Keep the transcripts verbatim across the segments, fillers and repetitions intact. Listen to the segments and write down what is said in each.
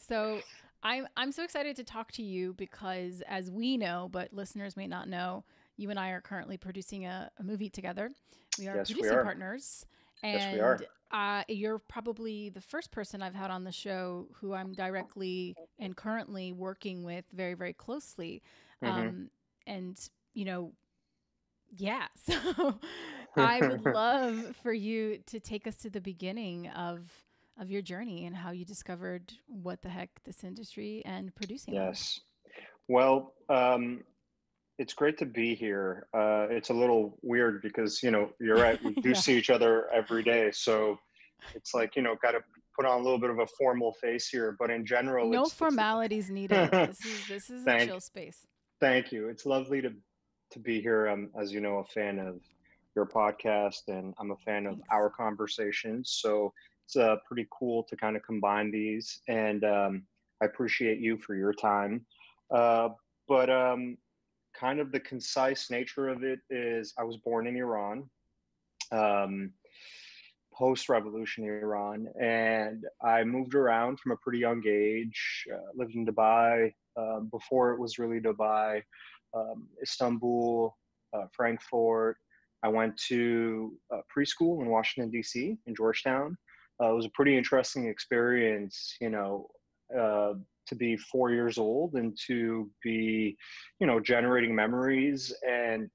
So I'm, I'm so excited to talk to you because, as we know, but listeners may not know, you and I are currently producing a, a movie together. We are yes, producing we are. partners. And yes, we are. Uh, you're probably the first person I've had on the show who I'm directly and currently working with very, very closely. Mm-hmm. Um, and, you know, yeah. So I would love for you to take us to the beginning of of your journey and how you discovered what the heck this industry and producing. Yes. Was. Well, um, it's great to be here. Uh, it's a little weird because, you know, you're right. We do yeah. see each other every day. So it's like, you know, got to put on a little bit of a formal face here, but in general, no it's, formalities it's, needed. This is, this is thank, a chill space. Thank you. It's lovely to, to be here. I'm, as you know, a fan of your podcast, and I'm a fan Thanks. of our conversations. So it's uh, pretty cool to kind of combine these, and um, I appreciate you for your time. Uh, but um, kind of the concise nature of it is I was born in Iran, um, post-revolution Iran, and I moved around from a pretty young age, uh, lived in Dubai, uh, before it was really Dubai, um, Istanbul, uh, Frankfurt. I went to uh, preschool in Washington, D C, in Georgetown. Uh, it was a pretty interesting experience, you know, uh, to be four years old and to be, you know, generating memories and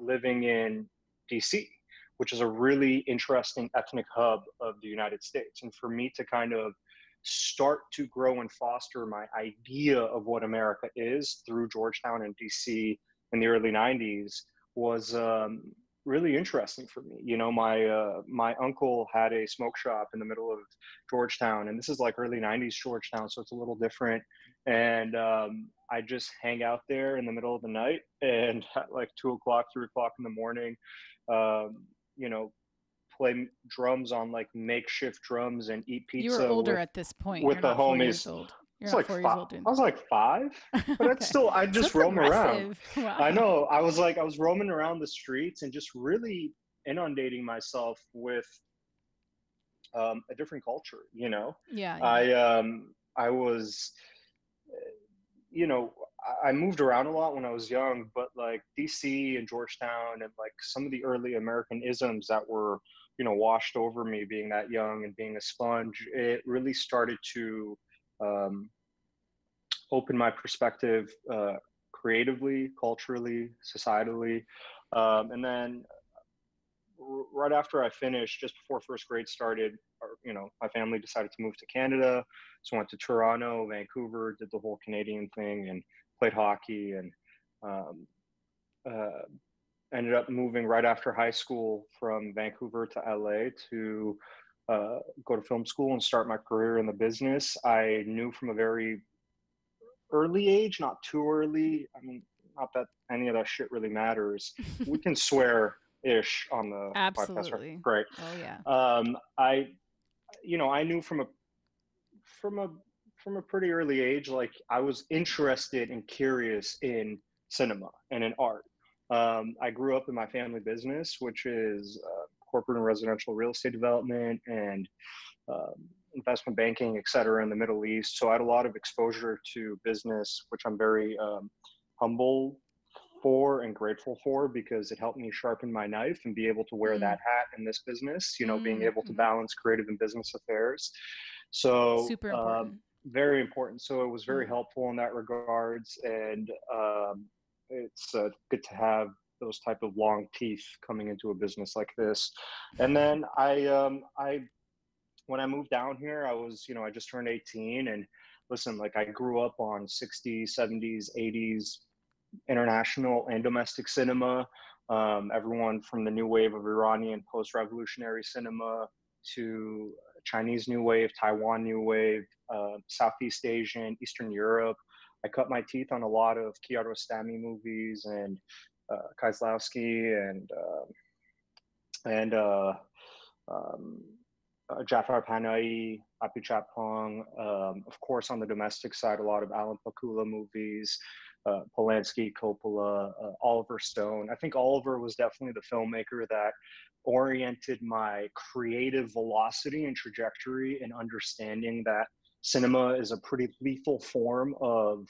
living in D C, which is a really interesting ethnic hub of the United States. And for me to kind of start to grow and foster my idea of what America is through Georgetown and D C in the early nineties was um, really interesting for me. You know, my uh, my uncle had a smoke shop in the middle of Georgetown, and this is like early nineties Georgetown, so it's a little different. And um, I just hang out there in the middle of the night, and at like two o'clock, three o'clock in the morning, um, you know, play drums on like makeshift drums and eat pizza. You were older with, at this point with You're the homies. It's like five. Old, I was like five, but okay. It's still, I just so roam around. Wow. I know. I was like, I was roaming around the streets and just really inundating myself with um, a different culture, you know? Yeah. yeah. I, um, I was, you know, I moved around a lot when I was young, but like D C and Georgetown and like some of the early American isms that were, you know, washed over me being that young and being a sponge, it really started to Um, open my perspective uh, creatively, culturally, societally. Um, and then r- right after I finished, just before first grade started, or, you know, my family decided to move to Canada. So I went to Toronto, Vancouver, did the whole Canadian thing and played hockey, and um, uh, ended up moving right after high school from Vancouver to L A to Uh, go to film school and start my career in the business. I knew from a very early age, not too early. I mean, not that any of that shit really matters. We can swear-ish on the Absolutely. podcast, right? Great. Oh yeah. Um, I, you know, I knew from a from a from a pretty early age, like I was interested and curious in cinema and in art. Um, I grew up in my family business, which is. Uh, corporate and residential real estate development and uh, investment banking, et cetera, in the Middle East. So I had a lot of exposure to business, which I'm very um, humble for and grateful for, because it helped me sharpen my knife and be able to wear mm. that hat in this business, you know, mm. being able to balance creative and business affairs. So super important. Um, very important. So it was very mm. helpful in that regards. And um, it's uh, good to have those type of long teeth coming into a business like this. And then I, um, I, when I moved down here, I was, you know, I just turned eighteen, and listen, like I grew up on sixties, seventies, eighties, international and domestic cinema. Um, everyone from the new wave of Iranian post-revolutionary cinema to Chinese new wave, Taiwan new wave, uh, Southeast Asian, Eastern Europe. I cut my teeth on a lot of Kiarostami movies and, Uh, Kieslowski and uh, and uh, um, uh, Jafar Panahi, Apu Chapong. Um, of course, on the domestic side, a lot of Alan Pakula movies, uh, Polanski, Coppola, uh, Oliver Stone. I think Oliver was definitely the filmmaker that oriented my creative velocity and trajectory, and understanding that cinema is a pretty lethal form of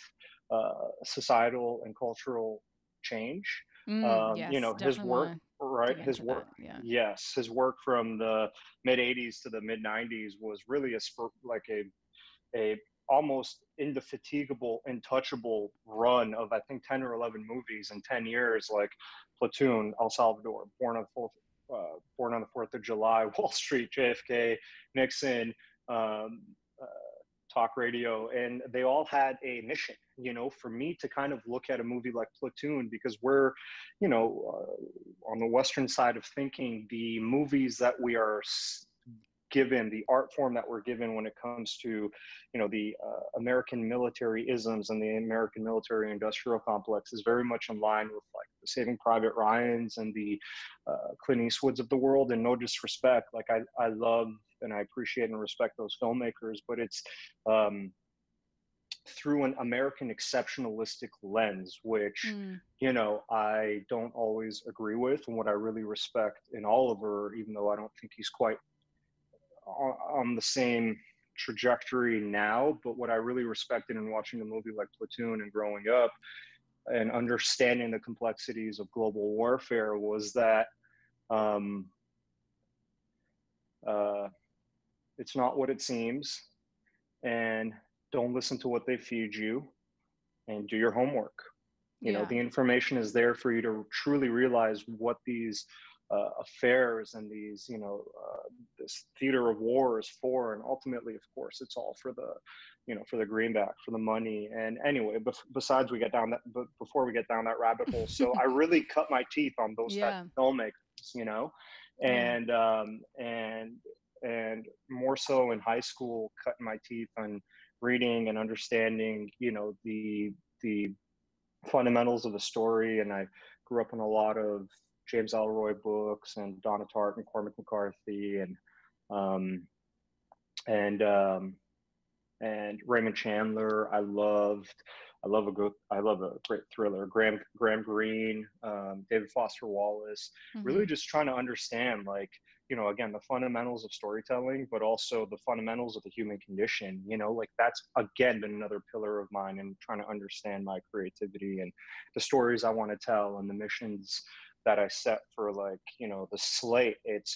uh, societal and cultural change. Mm, um, yes, you know, his work, right? His work, that, yeah. yes, his work from the mid eighties to the mid nineties was really a like a a almost indefatigable, untouchable run of I think ten or eleven movies in ten years, like Platoon, El Salvador, Born on the Fourth, uh, Born on the Fourth of July, Wall Street, J F K, Nixon, um, uh, Talk Radio, and they all had a mission. You know, for me to kind of look at a movie like Platoon, because we're, you know, uh, on the Western side of thinking, the movies that we are given, the art form that we're given when it comes to, you know, the uh, American military isms and the American military industrial complex is very much in line with like the Saving Private Ryans and the uh, Clint Eastwoods of the world. And no disrespect, like I, I love and I appreciate and respect those filmmakers, but it's um, through an American exceptionalistic lens, which, mm. you know, I don't always agree with. And what I really respect in Oliver, even though I don't think he's quite on the same trajectory now, but what I really respected in watching a movie like Platoon and growing up and understanding the complexities of global warfare was that um, uh, it's not what it seems, and don't listen to what they feed you, and do your homework. You yeah. know, the information is there for you to truly realize what these Uh, affairs and these, you know, uh, this theater of war is for, and ultimately, of course, it's all for the, you know, for the greenback, for the money. And anyway, bef besides we get down that, but before we get down that rabbit hole, so I really cut my teeth on those yeah. type of filmmakers, you know, and um, and and more so in high school, cutting my teeth on reading and understanding, you know, the the fundamentals of the story. And I grew up in a lot of James Ellroy books and Donna Tartt and Cormac McCarthy and um, and um, and Raymond Chandler. I loved. I love a good. I love a great thriller. Graham Graham Greene, um, David Foster Wallace. Mm-hmm. Really, just trying to understand, like, you know, again, the fundamentals of storytelling, but also the fundamentals of the human condition. You know, like that's again been another pillar of mine, and trying to understand my creativity and the stories I want to tell and the missions that I set for, like, you know, the slate. It's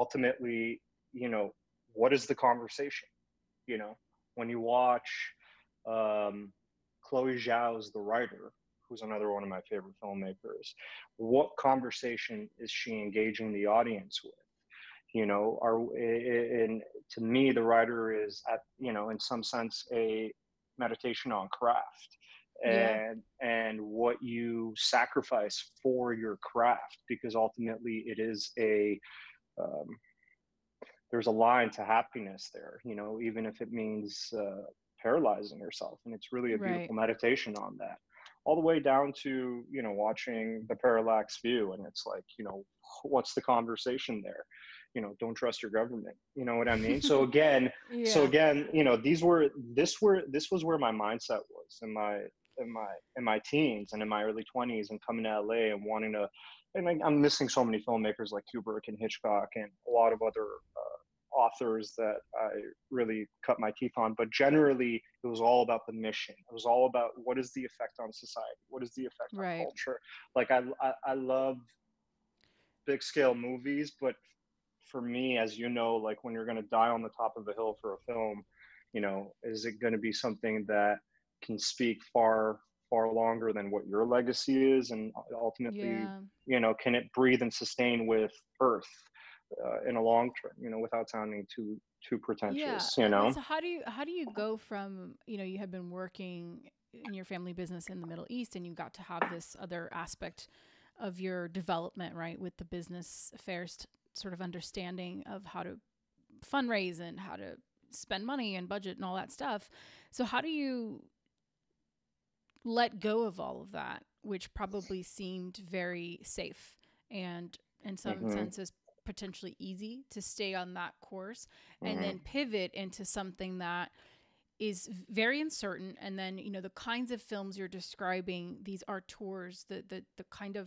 ultimately, you know, what is the conversation? You know, when you watch um, Chloé Zhao's The Rider, who's another one of my favorite filmmakers, what conversation is she engaging the audience with? You know, are, and to me, The Rider is, at, you know, in some sense, a meditation on craft. And yeah. and what you sacrifice for your craft, because ultimately it is a um, there's a line to happiness there, you know, even if it means uh, paralyzing yourself. And it's really a beautiful right. meditation on that, all the way down to, you know, watching The Parallax View, and it's like, you know, what's the conversation there? You know, don't trust your government. You know what I mean? So again, yeah. so again, you know, these were this were this was where my mindset was in my. in my in my teens and in my early twenties, and coming to L A and wanting to, and I, I'm missing so many filmmakers like Kubrick and Hitchcock and a lot of other uh, authors that I really cut my teeth on. But generally, it was all about the mission. It was all about what is the effect on society? What is the effect right. on culture? Like I, I, I love big scale movies, but for me, as you know, like when you're going to die on the top of a hill for a film, you know, is it going to be something that can speak far far longer than what your legacy is, and ultimately yeah. you know, can it breathe and sustain with earth uh, in a long term, you know, without sounding too too pretentious. yeah. You know, so how do you how do you go from, you know, you had been working in your family business in the Middle East, and you got to have this other aspect of your development, right, with the business affairs sort of understanding of how to fundraise and how to spend money and budget and all that stuff. So how do you let go of all of that, which probably seemed very safe and in some mm-hmm. senses potentially easy to stay on that course, mm-hmm. and then pivot into something that is very uncertain? And then, you know, the kinds of films you're describing, these auteurs, the the the kind of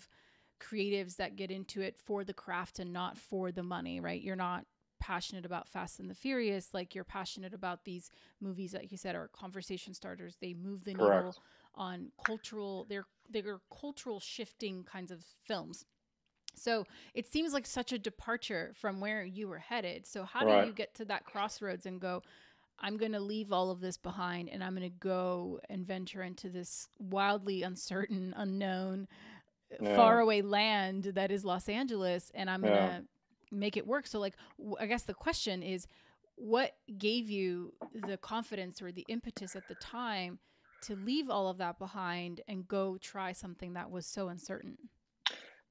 creatives that get into it for the craft and not for the money, right? You're not passionate about Fast and the Furious, like you're passionate about these movies that, like you said, are conversation starters. They move the Correct. needle on cultural, they're, they're cultural shifting kinds of films. So it seems like such a departure from where you were headed. So how Right. do you get to that crossroads and go, I'm going to leave all of this behind and I'm going to go and venture into this wildly uncertain, unknown, yeah. faraway land that is Los Angeles, and I'm yeah. going to make it work. So like, w I guess the question is, what gave you the confidence or the impetus at the time to leave all of that behind and go try something that was so uncertain?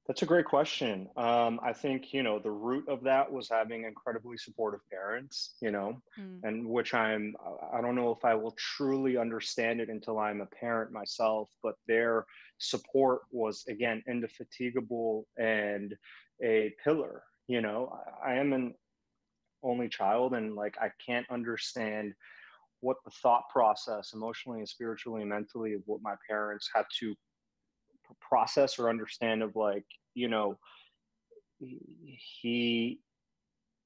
That's a great question. Um, I think, you know, the root of that was having incredibly supportive parents, you know, mm. and which I'm, I don't know if I will truly understand it until I'm a parent myself, but their support was, again, indefatigable and a pillar. You know, I, I am an only child, and like, I can't understand what the thought process emotionally and spiritually and mentally of what my parents had to process or understand of, like, you know, he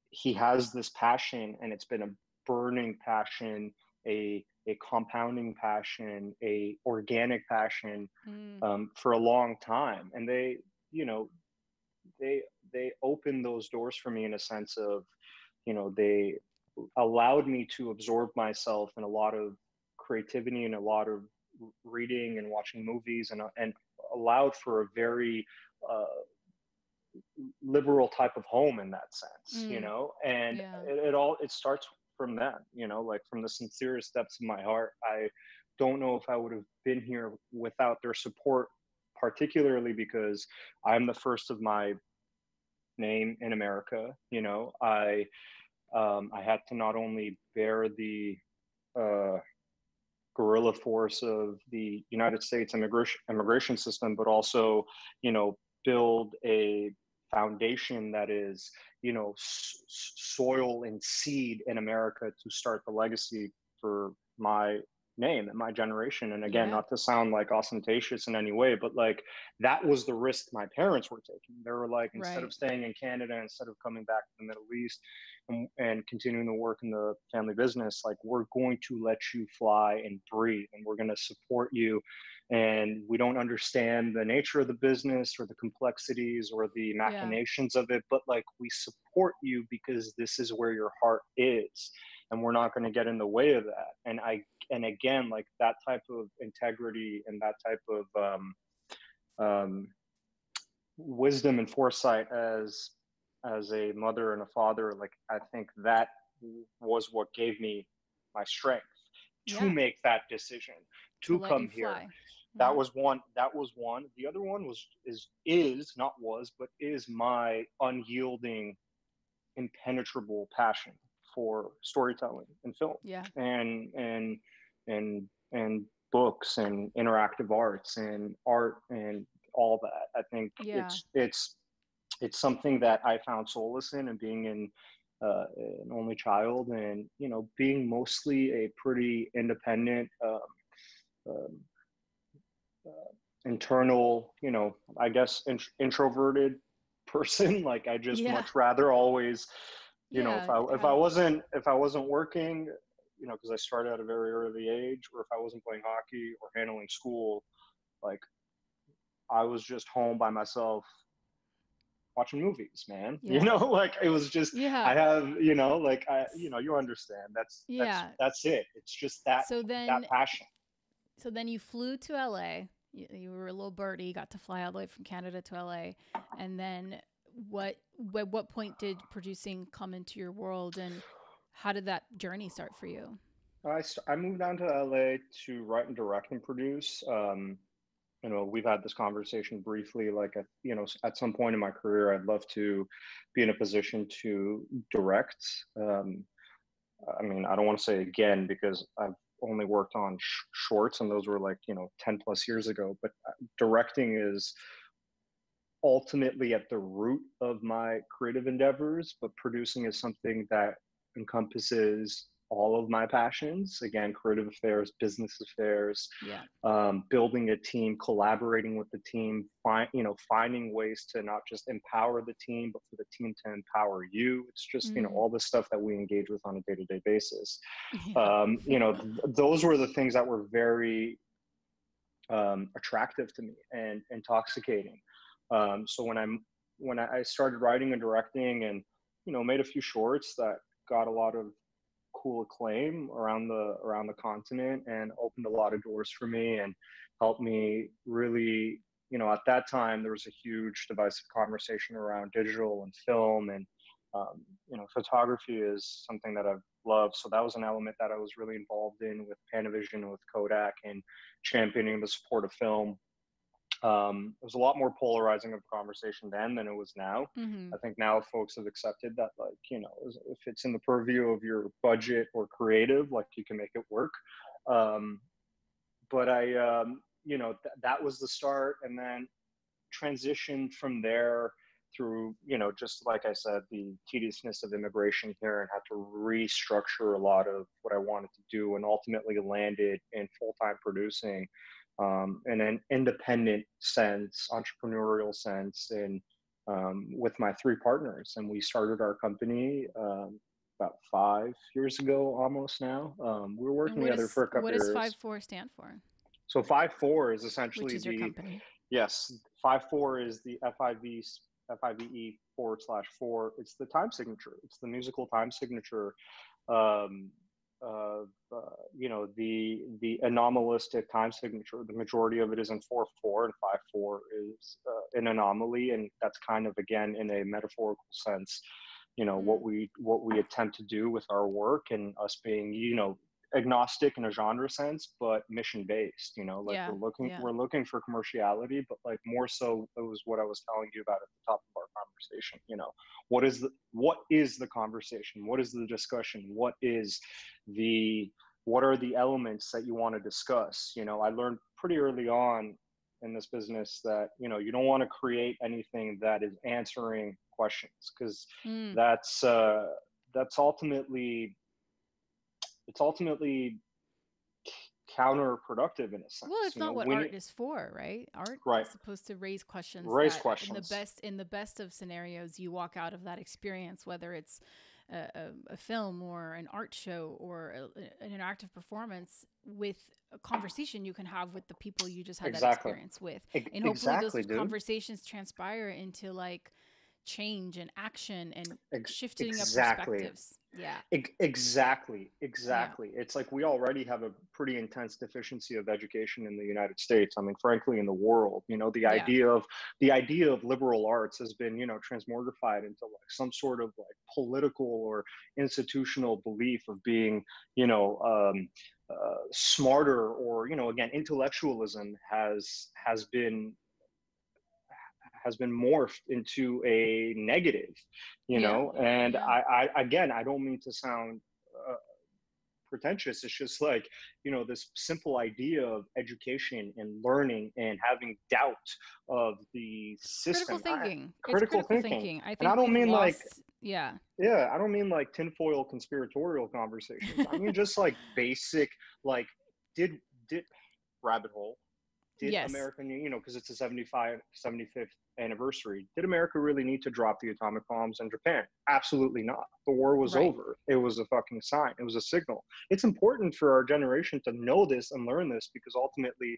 he has this passion, and it's been a burning passion, a a compounding passion, a organic passion mm. um, for a long time. And they, you know, they they opened those doors for me in a sense of, you know, they allowed me to absorb myself in a lot of creativity and a lot of reading and watching movies, and and allowed for a very uh, liberal type of home in that sense, mm. you know, and yeah. it, it all, it starts from that, you know, like from the sincerest depths of my heart. I don't know if I would have been here without their support, particularly because I'm the first of my name in America. You know, I, um, I had to not only bear the, uh, guerrilla force of the United States immigration immigration system, but also, you know, build a foundation that is, you know, s soil and seed in America to start the legacy for my name and my generation. And again, yeah. not to sound like ostentatious in any way, but like, that was the risk my parents were taking. They were like, instead right. of staying in Canada, instead of coming back to the Middle East and, and continuing to work in the family business, like, we're going to let you fly and breathe, and we're going to support you. And we don't understand the nature of the business or the complexities or the machinations yeah. of it, but like, we support you because this is where your heart is, and we're not going to get in the way of that. And I, and again, like, that type of integrity and that type of um, um, wisdom and foresight as, as a mother and a father, like, I think that was what gave me my strength yeah. to make that decision, to, to come here. Fly. That yeah. was one, that was one. The other one was, is, is not was, but is my unyielding, impenetrable passion for storytelling and film yeah. and, and, and, and books and interactive arts and art and all that. I think yeah. it's, it's, it's something that I found solace in, and being in, uh, an only child, and, you know, being mostly a pretty independent, um, um, uh, internal, you know, I guess, int introverted person. Like, I just yeah. much rather always, you yeah, know, if I, if I wasn't, if I wasn't working, you know, because I started at a very early age, or if I wasn't playing hockey or handling school, like, I was just home by myself watching movies, man, yeah. you know, like, it was just, yeah. I have, you know, like, I, you know, you understand, that's, yeah. that's, that's it. It's just that, so then, that passion. So then you flew to L A, you, you were a little birdie, you got to fly all the way from Canada to L A. And then what at what point did producing come into your world, and how did that journey start for you? I, I moved down to L A to write and direct and produce. Um, you know, we've had this conversation briefly, like, at, you know, at some point in my career, I'd love to be in a position to direct. Um, I mean, I don't want to say again, because I've only worked on sh shorts, and those were like, you know, ten plus years ago, but directing is ultimately at the root of my creative endeavors, but producing is something that encompasses all of my passions. Again, creative affairs, business affairs, yeah. um, building a team, collaborating with the team, find, you know, finding ways to not just empower the team, but for the team to empower you. It's just, mm-hmm. you know, all the stuff that we engage with on a day-to-day basis. Um, you know, th- those were the things that were very um, attractive to me and intoxicating. Um, so when I'm, when I started writing and directing and, you know, made a few shorts that got a lot of cool acclaim around the around the continent and opened a lot of doors for me and helped me really, you know, at that time there was a huge divisive conversation around digital and film, and um, you know, photography is something that I've loved, so that was an element that I was really involved in with Panavision, with Kodak, and championing the support of film. Um, it was a lot more polarizing of a conversation then than it was now. Mm-hmm. I think now folks have accepted that, like, you know, if it's in the purview of your budget or creative, like, you can make it work. Um, but I, um, you know, th- that was the start, and then transitioned from there through, you know, just like I said, the tediousness of immigration here, and had to restructure a lot of what I wanted to do, and ultimately landed in full-time producing. Um, in an independent sense, entrepreneurial sense, and um, with my three partners. And we started our company um, about five years ago, almost now. Um, we were working together is, for a couple what years. What does five four stand for? So five four is essentially Which is your the company. Yes, five four is the F I V F I V E forward slash four. It's the time signature. It's the musical time signature. Um, Uh, uh, you know, the the anomalistic time signature. The majority of it is in four four, and five four is uh, an anomaly, and that's kind of, again, in a metaphorical sense, you know, what we what we attempt to do with our work, and us being, you know, agnostic in a genre sense, but mission based. You know, like yeah, we're looking yeah. we're looking for commerciality, but like more so, it was what I was telling you about at the top of our conversation. You know, what is the what is the conversation? What is the discussion? What is the what are the elements that you want to discuss? You know, I learned pretty early on in this business that, you know, you don't want to create anything that is answering questions, because mm. that's uh, that's ultimately. It's ultimately counterproductive in a sense. Well, it's not what art is for, right? Art is supposed to raise questions. Raise questions. In the best, in the best of scenarios, you walk out of that experience, whether it's a, a, a film or an art show or a, an interactive performance, with a conversation you can have with the people you just had that experience with. And hopefully those conversations transpire into, like, change and action and shifting exactly. up perspectives. Yeah. E- exactly. Exactly. Yeah. It's like we already have a pretty intense deficiency of education in the United States. I mean, frankly, in the world, you know, the yeah. idea of the idea of liberal arts has been, you know, transmortified into like some sort of like political or institutional belief of being, you know, um, uh, smarter, or, you know, again, intellectualism has has been. has been morphed into a negative, you yeah. know? And yeah. I, I, again, I don't mean to sound uh, pretentious. It's just like, you know, this simple idea of education and learning and having doubt of the system. Critical thinking. I, critical, critical thinking. thinking. I think and I don't mean lost, like, yeah. Yeah. I don't mean like tinfoil conspiratorial conversations. I mean, just like basic, like did, did rabbit hole. Did yes. America, you know, because it's the seventy-fifth anniversary, did America really need to drop the atomic bombs in Japan? Absolutely not. The war was right. over. It was a fucking sign. It was a signal. It's important for our generation to know this and learn this, because ultimately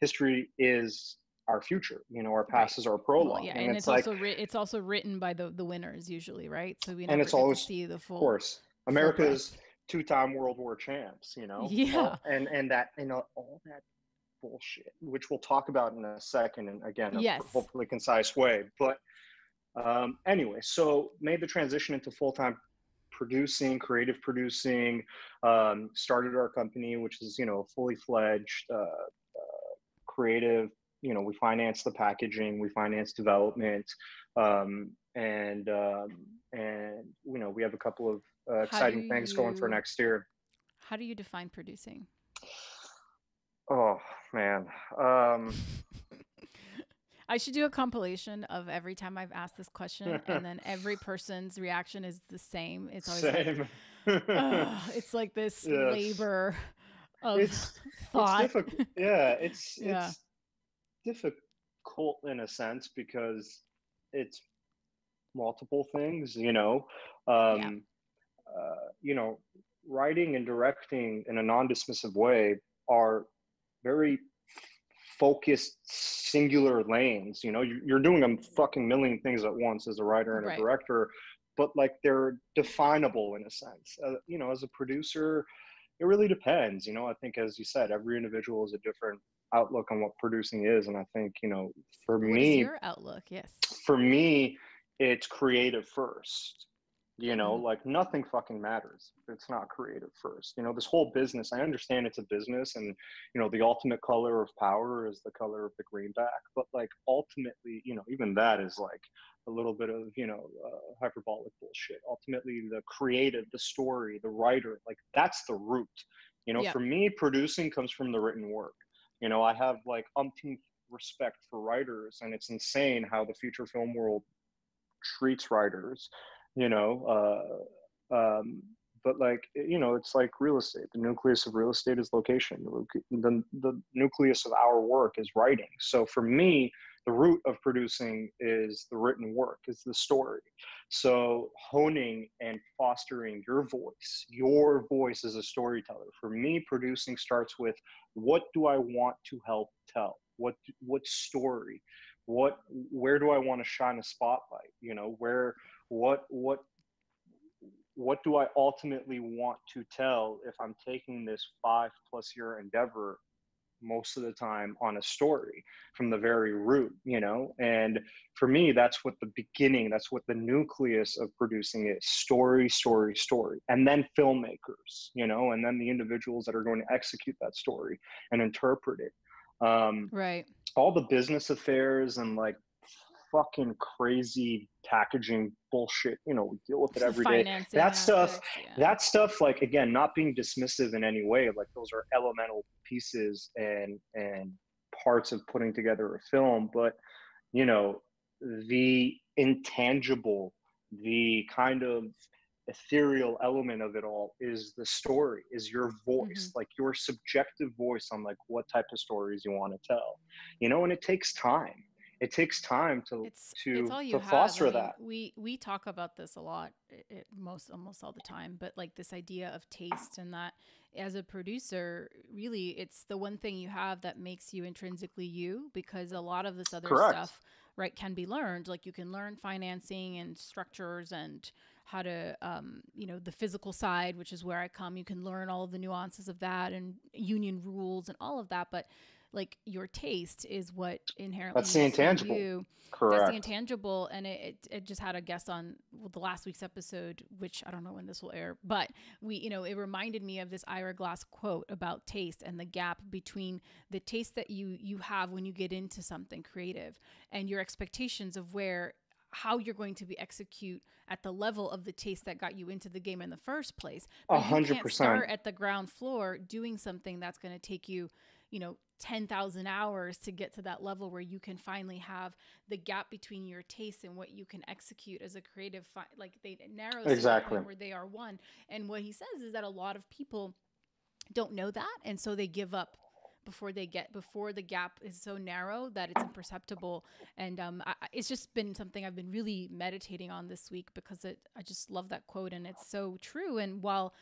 history is our future. You know, our past right. is our prologue. Well, yeah, and, and it's, it's like, also ri- it's also written by the, the winners usually, right? So we never and it's get always, to see the full. Of course, America's two-time World War champs. You know, yeah, all, and and that and all that. Bullshit, which we'll talk about in a second, and again, a yes. hopefully concise way. But um, anyway, so made the transition into full-time producing, creative producing, um, started our company, which is, you know, fully fledged uh, uh, creative. You know, we financed the packaging, we financed development, um, and um, and you know, we have a couple of uh, exciting things you, going for next year. How do you define producing? Oh man. Um, I should do a compilation of every time I've asked this question, and then every person's reaction is the same. It's always same. Like, uh, it's like this yes. labor of it's, thought. It's difficult. Yeah, it's yeah. it's difficult in a sense because it's multiple things, you know. Um, yeah. uh, you know, writing and directing in a non-dismissive way are very focused, singular lanes. You know, you're doing a fucking million things at once as a writer and right. a director, but like they're definable in a sense. Uh, you know, as a producer, it really depends. You know, I think, as you said, every individual has a different outlook on what producing is. And I think, you know, for what me, is your outlook, yes. For me, it's creative first. You know, mm-hmm. like nothing fucking matters if it's not creative first. You know, this whole business, I understand it's a business and, you know, the ultimate color of power is the color of the greenback. But like ultimately, you know, even that is like a little bit of, you know, uh, hyperbolic bullshit. Ultimately, the creative, the story, the writer, like that's the root. You know, yeah. for me, producing comes from the written work. You know, I have like umpteenth respect for writers, and it's insane how the feature film world treats writers. You know, uh, um, but like, you know, it's like real estate. The nucleus of real estate is location. The, the nucleus of our work is writing. So for me, the root of producing is the written work, is the story. So honing and fostering your voice, your voice as a storyteller. For me, producing starts with, what do I want to help tell? What, what story? What, where do I want to shine a spotlight? You know, where, what, what, what do I ultimately want to tell if I'm taking this five plus year endeavor most of the time on a story from the very root, you know? And for me, that's what the beginning, that's what the nucleus of producing is: story, story, story, and then filmmakers, you know, and then the individuals that are going to execute that story and interpret it. Um, right. All the business affairs and like fucking crazy packaging bullshit, you know, we deal with it every day. That stuff, aspects, yeah. that stuff, like, again, not being dismissive in any way, like those are elemental pieces and, and parts of putting together a film, but you know, the intangible, the kind of ethereal element of it all is the story, is your voice, mm-hmm. like your subjective voice on like what type of stories you want to tell, you know, and it takes time. It takes time to, it's, to, it's all you to have. Foster I mean, that. We, we talk about this a lot, it, it, most, almost all the time, but like this idea of taste, and that as a producer, really, it's the one thing you have that makes you intrinsically you, because a lot of this other Correct. Stuff, right, can be learned. Like you can learn financing and structures and how to, um, you know, the physical side, which is where I come, you can learn all of the nuances of that and union rules and all of that. But like your taste is what inherently that's the intangible. You. Correct. That's the intangible. And it, it, it just had a guest on well, the last week's episode, which I don't know when this will air, but we, you know, it reminded me of this Ira Glass quote about taste and the gap between the taste that you, you have when you get into something creative and your expectations of where, how you're going to be execute at the level of the taste that got you into the game in the first place. But one hundred percent. You can't start at the ground floor doing something that's going to take you, you know, ten thousand hours to get to that level where you can finally have the gap between your taste and what you can execute as a creative, fi like they narrow exactly where they are one. And what he says is that a lot of people don't know that. And so they give up before they get, before the gap is so narrow that it's imperceptible. And um, I, it's just been something I've been really meditating on this week, because it, I just love that quote and it's so true. And while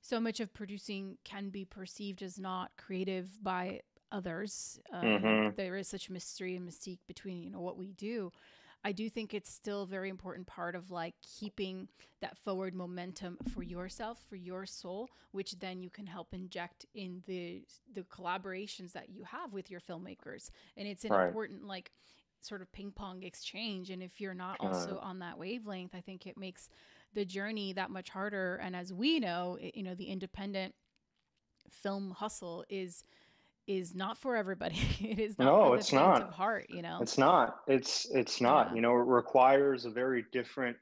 so much of producing can be perceived as not creative by others, um, mm-hmm. there is such mystery and mystique between, you know, what we do. I do think it's still a very important part of like keeping that forward momentum for yourself, for your soul, which then you can help inject in the the collaborations that you have with your filmmakers. And it's an right. important like sort of ping pong exchange. And if you're not also on that wavelength, I think it makes the journey that much harder. And as we know, it, you know, the independent film hustle is is not for everybody. It is not no, for the it's not. Of heart, you know. It's not. It's it's not. Yeah. You know, it requires a very different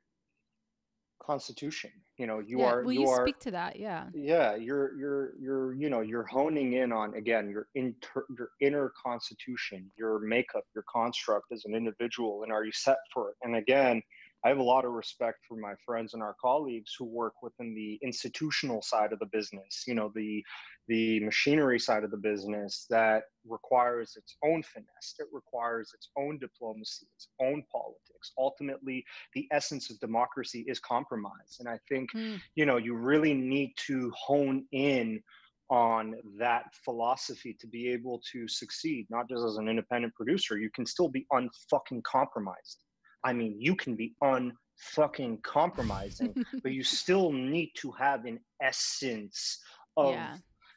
constitution. You know, you yeah. are well, you, you speak are speak to that, yeah. Yeah, you're you're you're you know, you're honing in on again your inter your inner constitution, your makeup, your construct as an individual, and are you set for it? And again, I have a lot of respect for my friends and our colleagues who work within the institutional side of the business, you know, the the machinery side of the business that requires its own finesse, it requires its own diplomacy, its own politics. Ultimately, the essence of democracy is compromise. And I think, mm. you know, you really need to hone in on that philosophy to be able to succeed, not just as an independent producer. You can still be unfucking compromised. I mean, you can be unfucking compromising, but you still need to have an essence of yeah.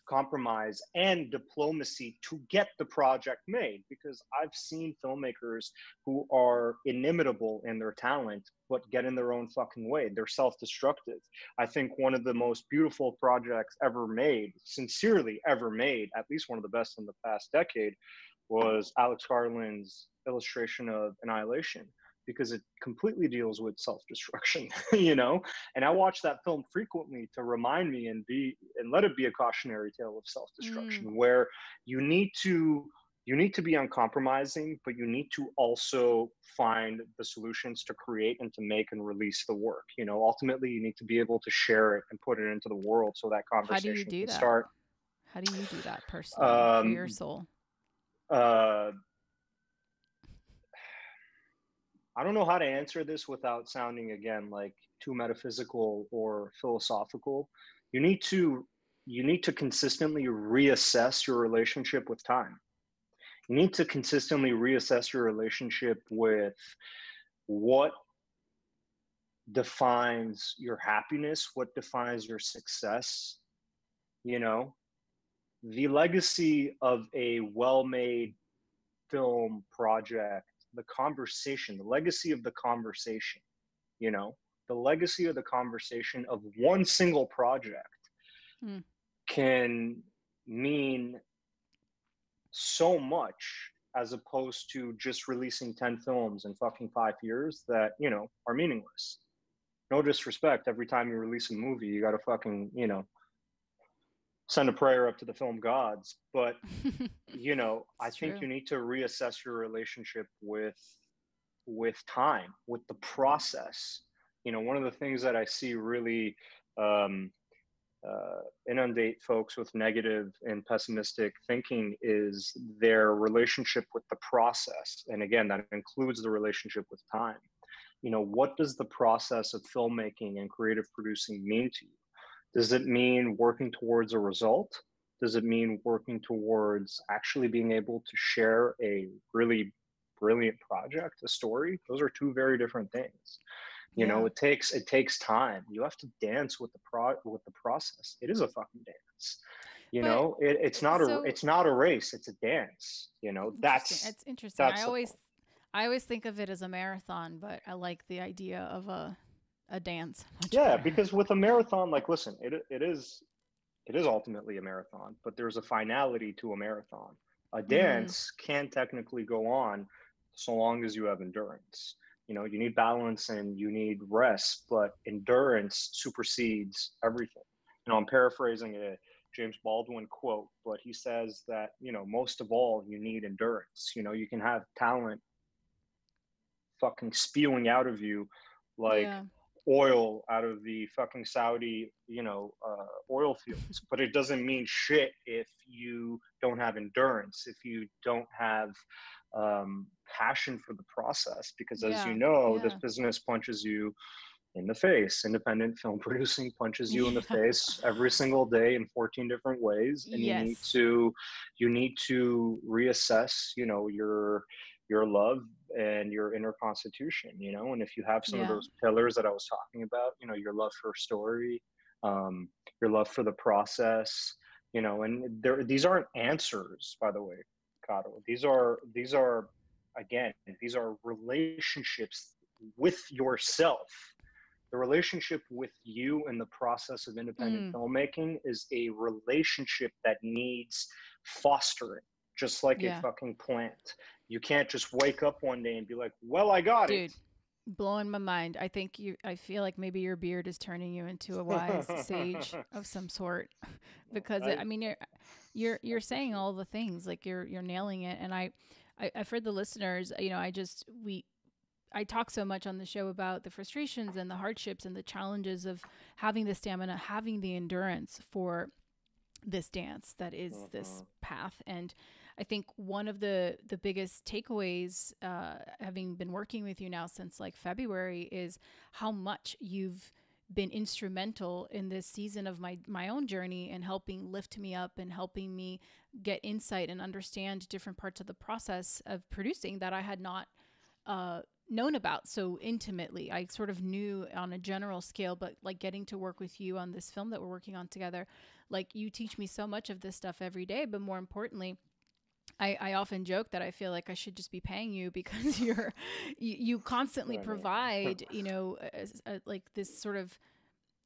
compromise and diplomacy to get the project made. Because I've seen filmmakers who are inimitable in their talent, but get in their own fucking way. They're self-destructive. I think one of the most beautiful projects ever made, sincerely ever made, at least one of the best in the past decade, was Alex Garland's illustration of Annihilation, because it completely deals with self-destruction, you know? And I watch that film frequently to remind me and be, and let it be a cautionary tale of self-destruction, mm. where you need to, you need to be uncompromising, but you need to also find the solutions to create and to make and release the work. You know, ultimately you need to be able to share it and put it into the world. So that conversation How do you do can that? start. How do you do that personally um, for your soul? Uh, I don't know how to answer this without sounding, again, like too metaphysical or philosophical. You need to, you need to consistently reassess your relationship with time. You need to consistently reassess your relationship with what defines your happiness, what defines your success. You know, the legacy of a well-made film project, the conversation, the legacy of the conversation, you know, the legacy of the conversation of one single project mm. can mean so much, as opposed to just releasing ten films in fucking five years that, you know, are meaningless. No disrespect. Every time you release a movie, you got to fucking, you know, send a prayer up to the film gods. But, you know, I think true. you need to reassess your relationship with, with time, with the process. You know, one of the things that I see really um, uh, inundate folks with negative and pessimistic thinking is their relationship with the process. And again, that includes the relationship with time. You know, what does the process of filmmaking and creative producing mean to you? Does it mean working towards a result? Does it mean working towards actually being able to share a really brilliant project, a story? Those are two very different things. You yeah. know, it takes it takes time. You have to dance with the pro with the process. It is a fucking dance. You but, know, it, it's not so, a it's not a race. It's a dance. You know, that's it's interesting. That's I always point. I always think of it as a marathon, but I like the idea of a. a dance. Yeah, better. Because with a marathon, like, listen, it it is it is ultimately a marathon, but there's a finality to a marathon. A dance mm. can technically go on so long as you have endurance. You know, you need balance and you need rest, but endurance supersedes everything. You know, I'm paraphrasing a James Baldwin quote, but he says that, you know, most of all, you need endurance. You know, you can have talent fucking spewing out of you like yeah. oil out of the fucking Saudi, you know, uh, oil fields. But it doesn't mean shit if you don't have endurance, if you don't have um, passion for the process. Because as yeah, you know, yeah. this business punches you in the face. Independent film producing punches you in the face every single day in fourteen different ways. And yes. you need to, you need to reassess, you know, your... your love and your inner constitution, you know? And if you have some yeah. of those pillars that I was talking about, you know, your love for story, um, your love for the process, you know, and there, these aren't answers, by the way, Kato. These are, these are, again, these are relationships with yourself. The relationship with you and the process of independent mm. filmmaking is a relationship that needs fostering, just like yeah. a fucking plant. You can't just wake up one day and be like, well, I got Dude, it. Dude, blowing my mind. I think you, I feel like maybe your beard is turning you into a wise sage of some sort, because I, it, I mean, you're, you're, you're saying all the things, like you're, you're nailing it. And I, I, I for the listeners, you know, I just, we, I talk so much on the show about the frustrations and the hardships and the challenges of having the stamina, having the endurance for this dance that is uh-huh. this path. And I think one of the the biggest takeaways, uh, having been working with you now since like February, is how much you've been instrumental in this season of my my own journey and helping lift me up and helping me get insight and understand different parts of the process of producing that I had not uh, known about so intimately. I sort of knew on a general scale, but like getting to work with you on this film that we're working on together, like you teach me so much of this stuff every day. But more importantly, I, I often joke that I feel like I should just be paying you because you're, you, you constantly provide, you know, a, a, like this sort of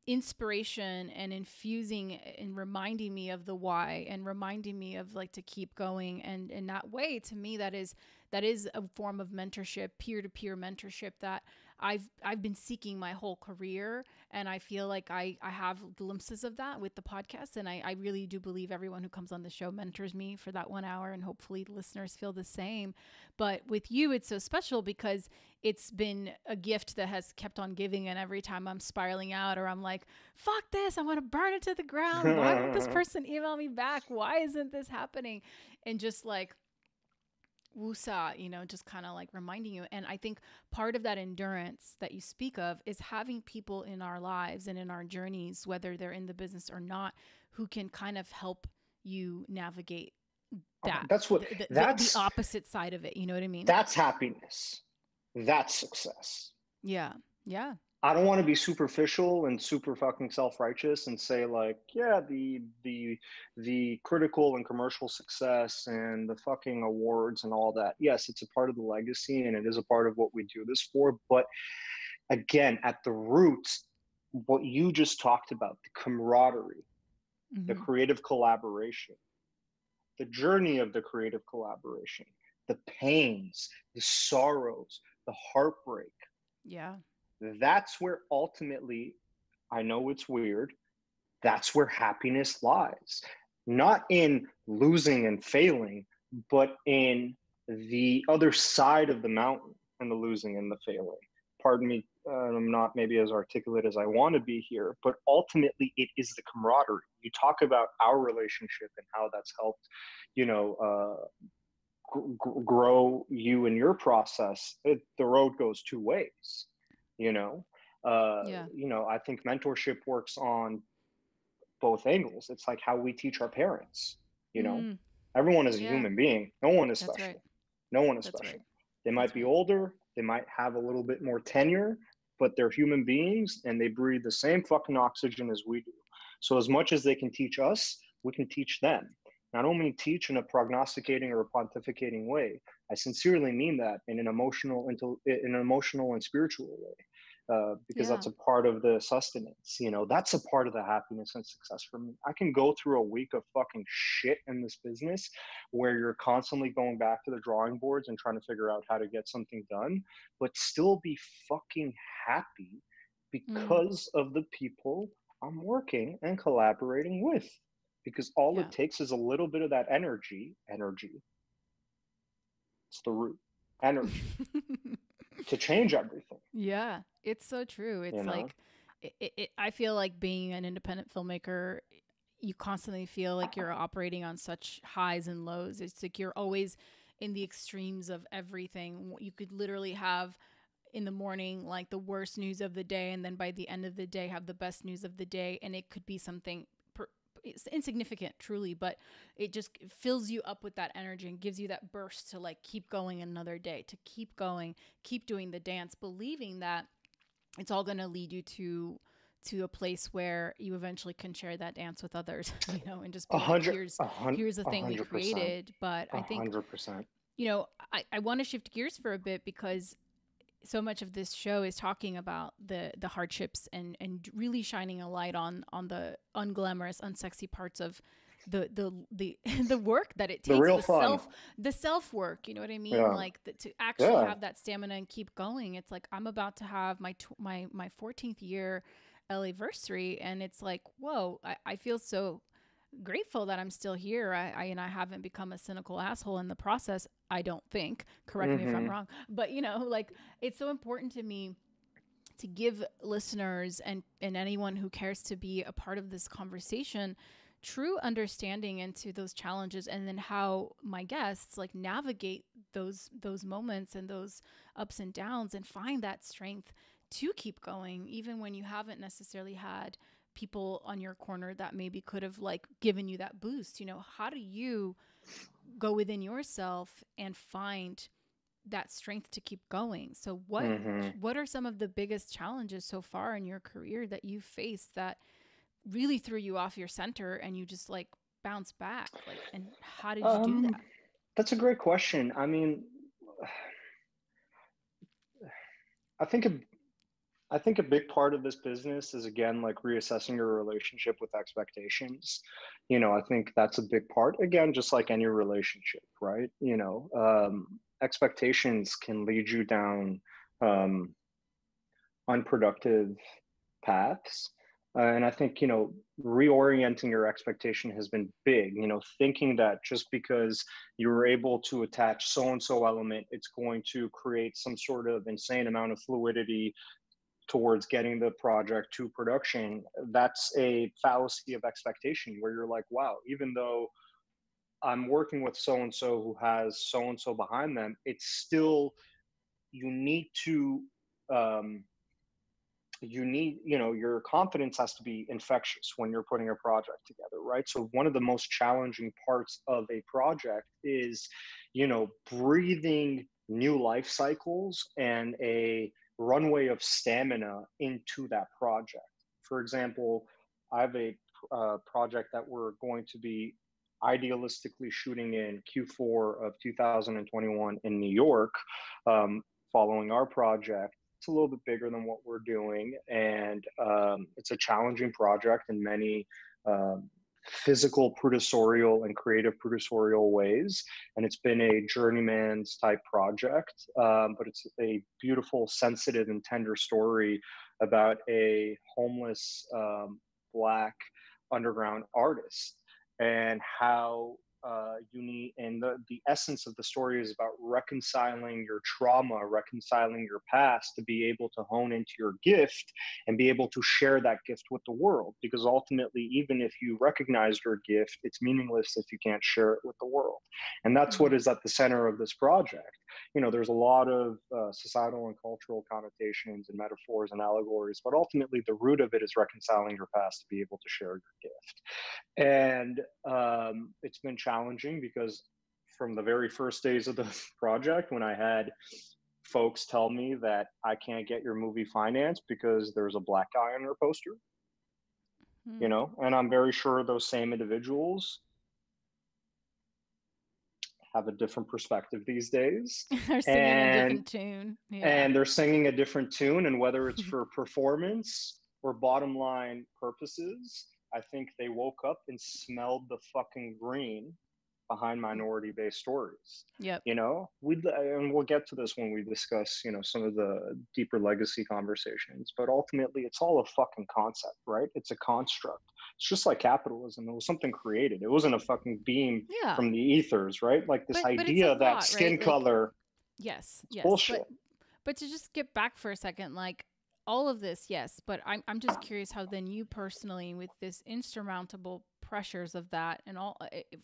inspiration and infusing and reminding me of the why and reminding me of like to keep going. And in that way, to me, that is, that is a form of mentorship, peer-to-peer mentorship that I've, I've been seeking my whole career. And I feel like I, I have glimpses of that with the podcast. And I, I really do believe everyone who comes on the show mentors me for that one hour. And hopefully listeners feel the same. But with you, it's so special because it's been a gift that has kept on giving. And every time I'm spiraling out or I'm like, fuck this, I want to burn it to the ground. Why won't this person email me back? Why isn't this happening? And just like, woosah, you know, just kind of like reminding you. And I think part of that endurance that you speak of is having people in our lives and in our journeys, whether they're in the business or not, who can kind of help you navigate that. That's what, the, that's the, the opposite side of it. You know what I mean? That's happiness. That's success. Yeah. Yeah. I don't want to be superficial and super fucking self-righteous and say like, yeah, the the the critical and commercial success and the fucking awards and all that. Yes, it's a part of the legacy and it is a part of what we do this for. But again, at the root, what you just talked about, the camaraderie, mm-hmm. the creative collaboration, the journey of the creative collaboration, the pains, the sorrows, the heartbreak. Yeah. That's where ultimately, I know it's weird, that's where happiness lies. Not in losing and failing, but in the other side of the mountain and the losing and the failing. Pardon me, uh, I'm not maybe as articulate as I want to be here, but ultimately it is the camaraderie. You talk about our relationship and how that's helped, you know, uh, gr- grow you in your process. It, the road goes two ways. You know, uh, yeah. you know, I think mentorship works on both angles. It's like how we teach our parents, you know, mm. everyone is a yeah. human being. No one is That's special. Right. No one is That's special. Right. They might That's be right. older. They might have a little bit more tenure, but they're human beings and they breathe the same fucking oxygen as we do. So as much as they can teach us, we can teach them. And I don't mean teach in a prognosticating or a pontificating way. I sincerely mean that in an emotional, in an emotional and spiritual way. Uh, because yeah. that's a part of the sustenance, you know, that's a part of the happiness and success for me. I can go through a week of fucking shit in this business where you're constantly going back to the drawing boards and trying to figure out how to get something done, but still be fucking happy because mm. of the people I'm working and collaborating with. Because all yeah. it takes is a little bit of that energy, energy. It's the root energy to change everything. Yeah, it's so true. It's you know? like, it, it, I feel like being an independent filmmaker, you constantly feel like you're operating on such highs and lows. It's like you're always in the extremes of everything. You could literally have in the morning, like the worst news of the day. And then by the end of the day, have the best news of the day. And it could be something it's insignificant truly, but it just fills you up with that energy and gives you that burst to like keep going another day, to keep going, keep doing the dance, believing that it's all going to lead you to to a place where you eventually can share that dance with others, you know, and just be like, here's, here's the thing we created. But I think, you know, I, I want to shift gears for a bit because so much of this show is talking about the the hardships and and really shining a light on on the unglamorous, unsexy parts of the the the the work that it takes, the, real the self the self work. You know what I mean? Yeah. Like the, to actually yeah. have that stamina and keep going. It's like I'm about to have my tw- my my fourteenth year anniversary, and it's like whoa, I, I feel so grateful that I'm still here. I, I and I haven't become a cynical asshole in the process, I don't think. Correct mm-hmm. me if I'm wrong. But, you know, like, it's so important to me to give listeners and, and anyone who cares to be a part of this conversation true understanding into those challenges, and then how my guests like navigate those those moments and those ups and downs, and find that strength to keep going, even when you haven't necessarily had people on your corner that maybe could have like given you that boost. You know, how do you go within yourself and find that strength to keep going? So what mm-hmm. what are some of the biggest challenges so far in your career that you've faced that really threw you off your center and you just like bounce back? Like, and how did you um, do that? That's a great question. I mean, I think, a, I think a big part of this business is, again, like reassessing your relationship with expectations. You know, I think that's a big part, again, just like any relationship, right? You know, um, expectations can lead you down um, unproductive paths. Uh, and I think, you know, reorienting your expectation has been big, you know, thinking that just because you were able to attach so-and-so element, it's going to create some sort of insane amount of fluidity towards getting the project to production. That's a fallacy of expectation where you're like, wow, even though I'm working with so-and-so who has so-and-so behind them, it's still, you need to, um, you need, you know, your confidence has to be infectious when you're putting a project together, right? So one of the most challenging parts of a project is, you know, breathing new life cycles and a runway of stamina into that project. For example, I have a uh, project that we're going to be idealistically shooting in Q four of two thousand twenty-one in New York, um, following our project. It's a little bit bigger than what we're doing, and um, it's a challenging project in many um, physical producerial and creative producerial ways, and it's been a journeyman's type project, um, but it's a beautiful, sensitive, and tender story about a homeless um, Black underground artist, and how Uh, you need, and the, the essence of the story is about reconciling your trauma, reconciling your past to be able to hone into your gift and be able to share that gift with the world. Because ultimately, even if you recognize your gift, it's meaningless if you can't share it with the world. And that's what is at the center of this project. You know, there's a lot of uh, societal and cultural connotations and metaphors and allegories, but ultimately the root of it is reconciling your past to be able to share your gift. And um, it's been challenging because from the very first days of the project, when I had folks tell me that I can't get your movie financed because there's a Black guy on your poster, mm. you know, and I'm very sure those same individuals have a different perspective these days. They're singing and, a different tune. Yeah. And they're singing a different tune. And whether it's for performance or bottom line purposes, I think they woke up and smelled the fucking green behind minority-based stories. Yep. You know, we and we'll get to this when we discuss, you know, some of the deeper legacy conversations. But ultimately, it's all a fucking concept, right? It's a construct. It's just like capitalism. It was something created. It wasn't a fucking beam yeah. from the ethers, right? Like this but, idea but that lot, skin right? color. Like, yes. Yes. Bullshit. But, but to just get back for a second, like. All of this, yes, but I'm I'm just curious how then you personally, with this insurmountable pressures of that, and all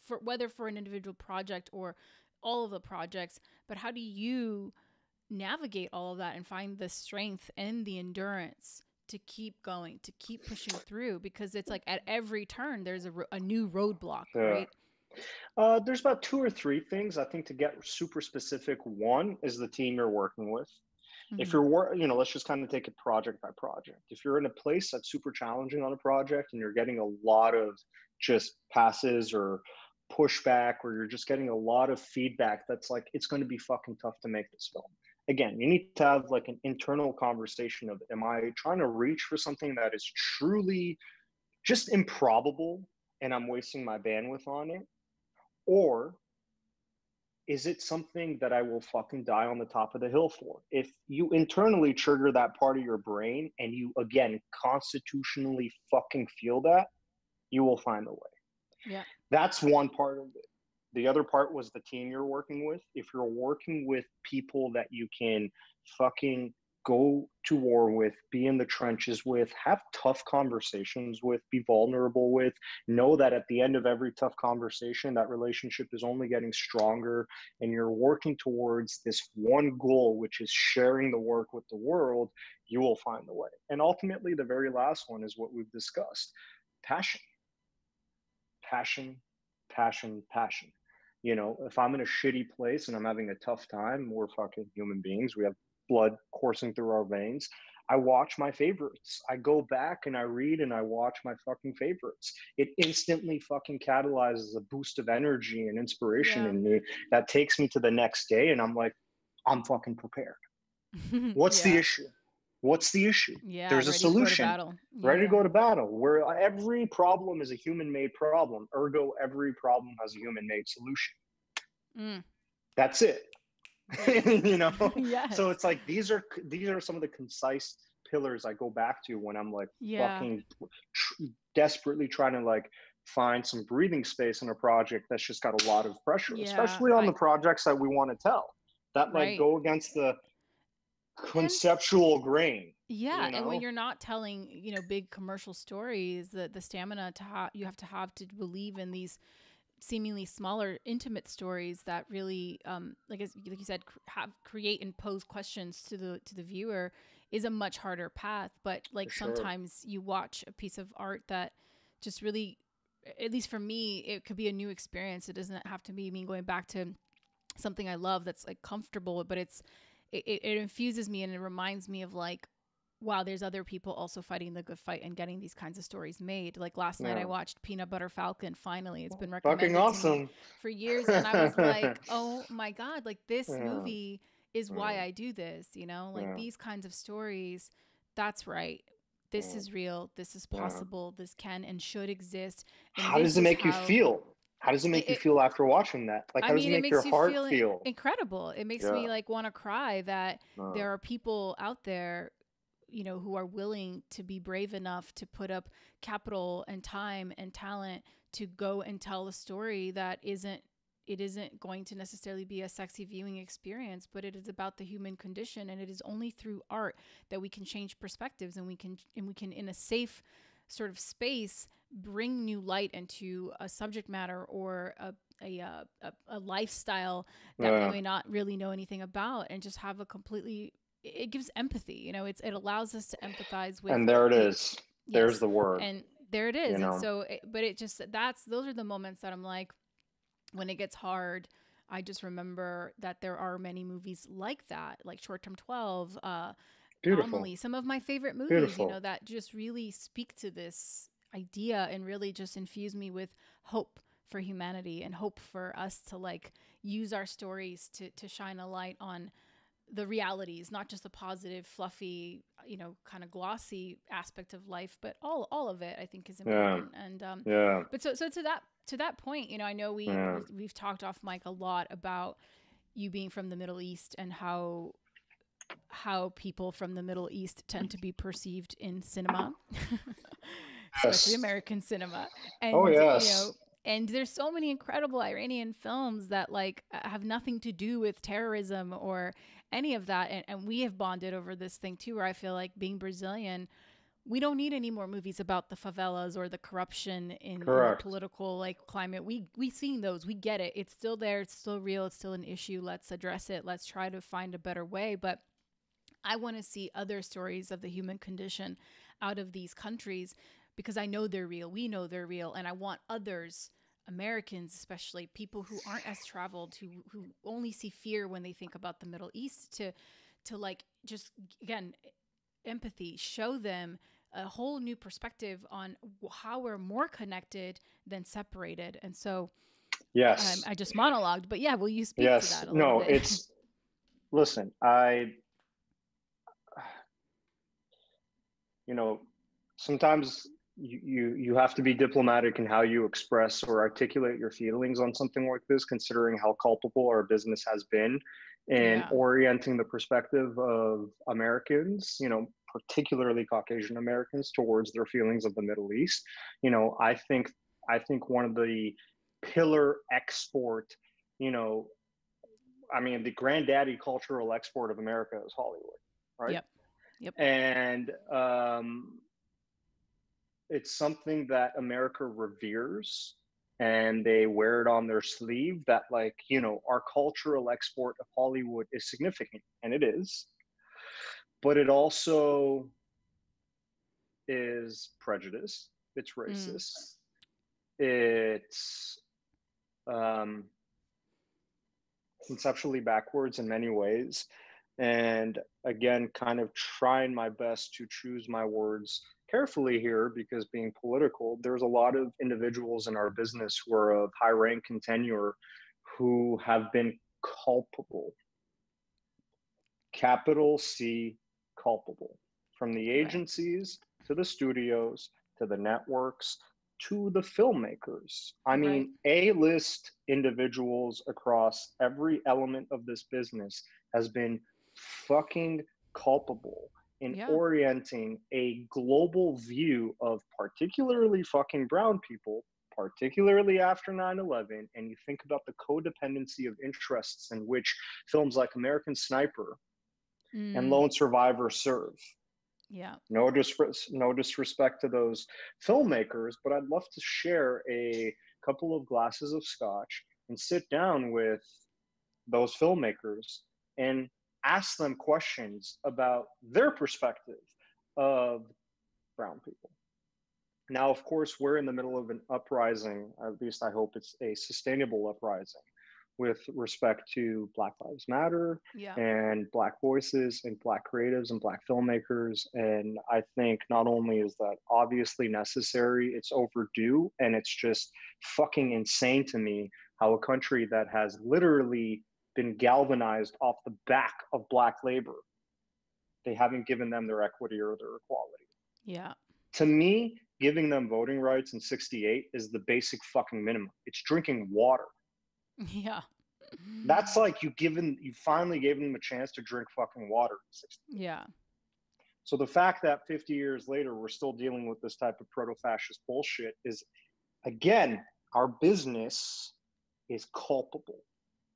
for whether for an individual project or all of the projects, but how do you navigate all of that and find the strength and the endurance to keep going, to keep pushing through? Because it's like at every turn there's a, a new roadblock, yeah. right? Uh, there's about two or three things I think to get super specific. One is the team you're working with. If you're, you know, let's just kind of take it project by project. If you're in a place that's super challenging on a project and you're getting a lot of just passes or pushback, or you're just getting a lot of feedback that's like, it's going to be fucking tough to make this film. Again, you need to have like an internal conversation of, am I trying to reach for something that is truly just improbable and I'm wasting my bandwidth on it? Or is it something that I will fucking die on the top of the hill for? If you internally trigger that part of your brain and you, again, constitutionally fucking feel that, you will find a way. Yeah. That's one part of it. The other part was the team you're working with. If you're working with people that you can fucking go to war with, be in the trenches with, have tough conversations with, be vulnerable with, know that at the end of every tough conversation, that relationship is only getting stronger, and you're working towards this one goal, which is sharing the work with the world, you will find the way. And ultimately, the very last one is what we've discussed. Passion. Passion, passion, passion. You know, if I'm in a shitty place and I'm having a tough time, we're fucking human beings. We have blood coursing through our veins. I watch my favorites. I go back and I read and I watch my fucking favorites. It instantly fucking catalyzes a boost of energy and inspiration yeah. in me that takes me to the next day. And I'm like, I'm fucking prepared. What's yeah. the issue? What's the issue? Yeah, there's a solution. To to yeah. Ready to go to battle. Where every problem is a human-made problem. Ergo, every problem has a human-made solution. Mm. That's it. You know? Yes. So it's like, these are these are some of the concise pillars I go back to when I'm like yeah. fucking tr- desperately trying to like find some breathing space in a project that's just got a lot of pressure, yeah, especially on I, the projects that we want to tell. That might right. go against the conceptual and, grain. Yeah. You know? And when you're not telling, you know, big commercial stories, the, the stamina to ha- you have to have to believe in these seemingly smaller intimate stories that really um like as like you said cr- have create and pose questions to the to the viewer is a much harder path. But like for sometimes sure. you watch a piece of art that just really, at least for me, it could be a new experience. It doesn't have to be me going back to something I love that's like comfortable, but it's it, it infuses me and it reminds me of like, wow, there's other people also fighting the good fight and getting these kinds of stories made. Like last yeah. night I watched Peanut Butter Falcon. Finally, it's been recommended fucking awesome. To me for years. And I was like, oh my God, like this yeah. movie is yeah. why I do this. You know, like yeah. these kinds of stories, that's right. This yeah. is real. This is possible. Yeah. This can and should exist. And how does it make you feel? How does it make it, you feel after watching that? Like, I how does mean, it make it your you heart feel? feel? Incredible. It makes yeah. me like want to cry that yeah. there are people out there, you know, who are willing to be brave enough to put up capital and time and talent to go and tell a story that isn't, it isn't going to necessarily be a sexy viewing experience, but it is about the human condition. And it is only through art that we can change perspectives and we can, and we can in a safe sort of space, bring new light into a subject matter or a, a, a, a lifestyle that uh. we may not really know anything about, and just have a completely, it gives empathy, you know, it's, it allows us to empathize with. And there it is. Yes. There's the word. And there it is. You know? And so, it, but it just, that's, those are the moments that I'm like, when it gets hard, I just remember that there are many movies like that, like Short Term twelve, uh, Beautiful. Anomaly, some of my favorite movies, Beautiful. You know, that just really speak to this idea and really just infuse me with hope for humanity and hope for us to like use our stories to, to shine a light on the realities, not just the positive, fluffy, you know, kind of glossy aspect of life, but all, all of it I think is important. Yeah. And, um, yeah. but so, so to that, to that point, you know, I know we, yeah. we've talked off mic a lot about you being from the Middle East and how, how people from the Middle East tend to be perceived in cinema, especially yes. American cinema. And, oh, yes. you know, and there's so many incredible Iranian films that like have nothing to do with terrorism or any of that. And, and we have bonded over this thing too, where I feel like being Brazilian, we don't need any more movies about the favelas or the corruption in, in the political like climate. We, we've seen those, we get it. It's still there. It's still real. It's still an issue. Let's address it. Let's try to find a better way. But I want to see other stories of the human condition out of these countries, because I know they're real. We know they're real. And I want others, Americans, especially people who aren't as traveled, who, who only see fear when they think about the Middle East, to, to like, just again, empathy, show them a whole new perspective on how we're more connected than separated. And so, yes, um, I just monologued, but yeah, will you speak yes. to that a no, little bit? No, it's, listen, I, you know, sometimes you, you you have to be diplomatic in how you express or articulate your feelings on something like this, considering how culpable our business has been and yeah. orienting the perspective of Americans, you know, particularly Caucasian Americans, towards their feelings of the Middle East. You know, I think I think, one of the pillar export, you know, I mean, the granddaddy cultural export of America is Hollywood, right? Yep. Yep. And um, it's something that America reveres, and they wear it on their sleeve, that, like, you know, our cultural export of Hollywood is significant, and it is, but it also is prejudice. It's racist. Mm. It's um, conceptually backwards in many ways. And again, kind of trying my best to choose my words carefully here, because being political, there's a lot of individuals in our business who are of high rank and tenure who have been culpable. Capital C, culpable. From the agencies to the studios to the networks to the filmmakers. I mean, right. A-list individuals across every element of this business has been fucking culpable in yeah. orienting a global view of particularly fucking brown people, particularly after nine eleven. And you think about the codependency of interests in which films like American Sniper mm. and Lone Survivor serve. Yeah. No, dis- no disrespect to those filmmakers, but I'd love to share a couple of glasses of scotch and sit down with those filmmakers and ask them questions about their perspective of brown people. Now, of course, we're in the middle of an uprising, at least I hope it's a sustainable uprising, with respect to Black Lives Matter yeah. and Black voices and Black creatives and Black filmmakers. And I think not only is that obviously necessary, it's overdue. And it's just fucking insane to me how a country that has literally been galvanized off the back of Black labor, they haven't given them their equity or their equality. Yeah. To me, giving them voting rights in sixty-eight is the basic fucking minimum. It's drinking water. Yeah. That's like you given you finally gave them a chance to drink fucking water. Yeah. So the fact that fifty years later we're still dealing with this type of proto-fascist bullshit is, again, our business is culpable.